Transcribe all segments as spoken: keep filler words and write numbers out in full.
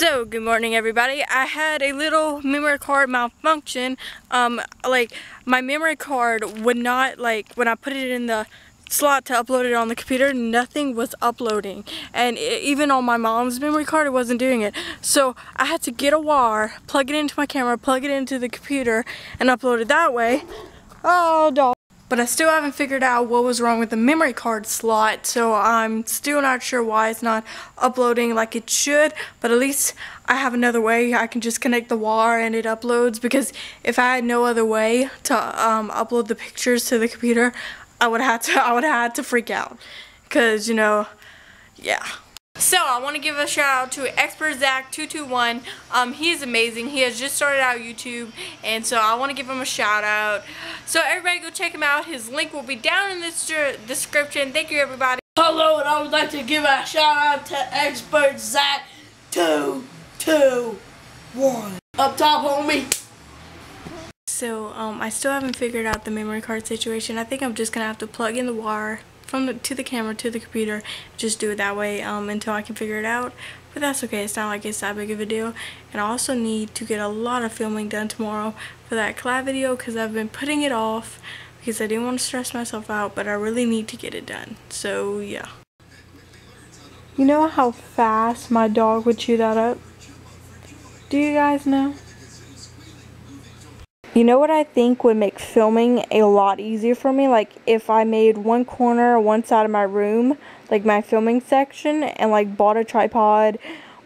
So good morning everybody. I had a little memory card malfunction. Um, like my memory card would not, like when I put it in the slot to upload it on the computer, nothing was uploading, and it, even on my mom's memory card it wasn't doing it. So I had to get a wire, plug it into my camera, plug it into the computer, and upload it that way. Oh dog. But I still haven't figured out what was wrong with the memory card slot, so I'm still not sure why it's not uploading like it should, but at least I have another way. I can just connect the wire and it uploads, because if I had no other way to um, upload the pictures to the computer, I would have to, I would have to freak out, because, you know, yeah. So I want to give a shout out to Expert Zack two two one. Um, he's amazing. He has just started out YouTube, and so I want to give him a shout out. So everybody go check him out. His link will be down in the description. Thank you everybody. Hello, and I would like to give a shout out to Expert Zack two two one. Up top, homie. So um, I still haven't figured out the memory card situation. I think I'm just gonna have to plug in the wire from the, to the camera to the computer, just do it that way um, until I can figure it out. But that's okay, it's not like it's that big of a deal. And I also need to get a lot of filming done tomorrow for that collab video, because I've been putting it off because I didn't want to stress myself out, but I really need to get it done. So yeah. You know how fast my dog would chew that up? Do you guys know? You know what I think would make filming a lot easier for me? Like if I made one corner, one side of my room, like my filming section, and like bought a tripod,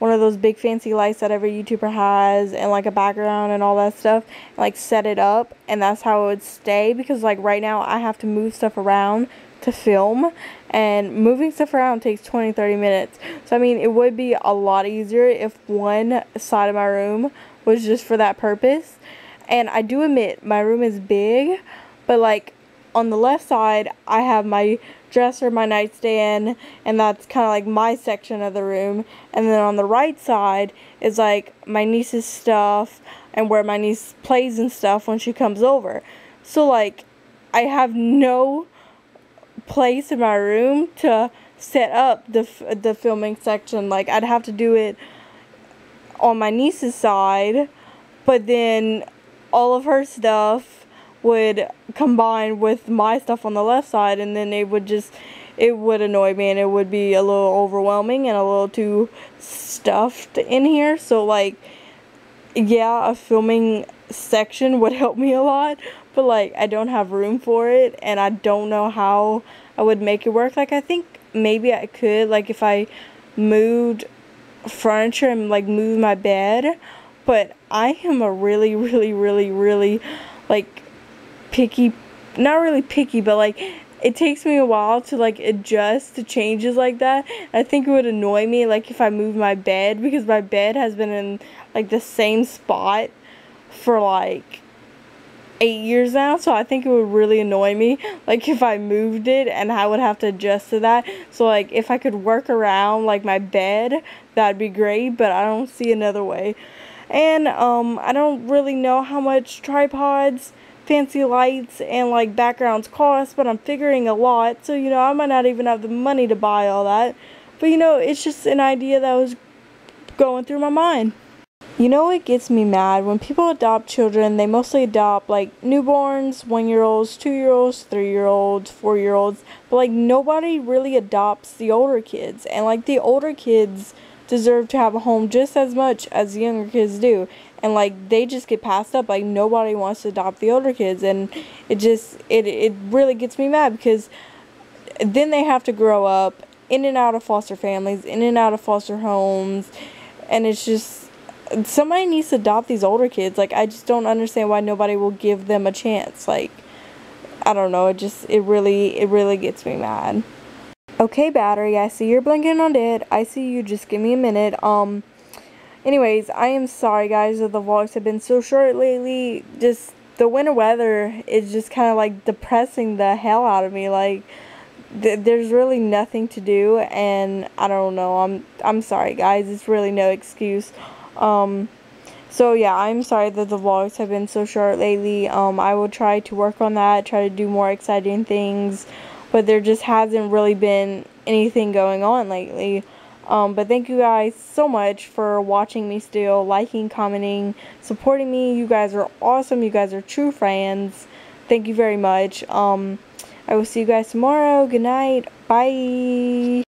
one of those big fancy lights that every YouTuber has, and like a background and all that stuff, and like set it up, and that's how it would stay. Because like right now I have to move stuff around to film, and moving stuff around takes twenty to thirty minutes. So I mean it would be a lot easier if one side of my room was just for that purpose. And I do admit, my room is big, but like on the left side, I have my dresser, my nightstand, and that's kind of like my section of the room. And then on the right side is like my niece's stuff and where my niece plays and stuff when she comes over. So like, I have no place in my room to set up the, f the filming section. Like I'd have to do it on my niece's side, but then all of her stuff would combine with my stuff on the left side, and then it would just, it would annoy me, and it would be a little overwhelming and a little too stuffed in here. So like, yeah, a filming section would help me a lot, but like I don't have room for it, and I don't know how I would make it work. Like I think maybe I could, like if I moved furniture and like moved my bed. But I am a really, really, really, really, like, picky, not really picky, but, like, it takes me a while to, like, adjust to changes like that. I think it would annoy me, like, if I moved my bed, because my bed has been in, like, the same spot for, like, eight years now. So I think it would really annoy me, like, if I moved it, and I would have to adjust to that. So, like, if I could work around, like, my bed, that'd be great, but I don't see another way. And, um, I don't really know how much tripods, fancy lights, and, like, backgrounds cost, but I'm figuring a lot. So, you know, I might not even have the money to buy all that. But, you know, it's just an idea that was going through my mind. You know what gets me mad? When people adopt children, they mostly adopt, like, newborns, one-year-olds, two-year-olds, three-year-olds, four-year-olds. But, like, nobody really adopts the older kids. And, like, the older kids deserve to have a home just as much as the younger kids do, and like they just get passed up. Like nobody wants to adopt the older kids, and it just it it really gets me mad, because then they have to grow up in and out of foster families, in and out of foster homes, and it's just, somebody needs to adopt these older kids. Like I just don't understand why nobody will give them a chance. Like I don't know, it just it really it really gets me mad. Okay, battery, I see you're blinking on dead. I see you, just give me a minute. Um, anyways, I am sorry, guys, that the vlogs have been so short lately. Just, the winter weather is just kind of, like, depressing the hell out of me. Like, th there's really nothing to do, and I don't know. I'm, I'm sorry, guys. It's really no excuse. Um, so, yeah, I'm sorry that the vlogs have been so short lately. Um, I will try to work on that, try to do more exciting things. But there just hasn't really been anything going on lately. Um, but thank you guys so much for watching me still, liking, commenting, supporting me. You guys are awesome. You guys are true fans. Thank you very much. Um, I will see you guys tomorrow. Good night. Bye.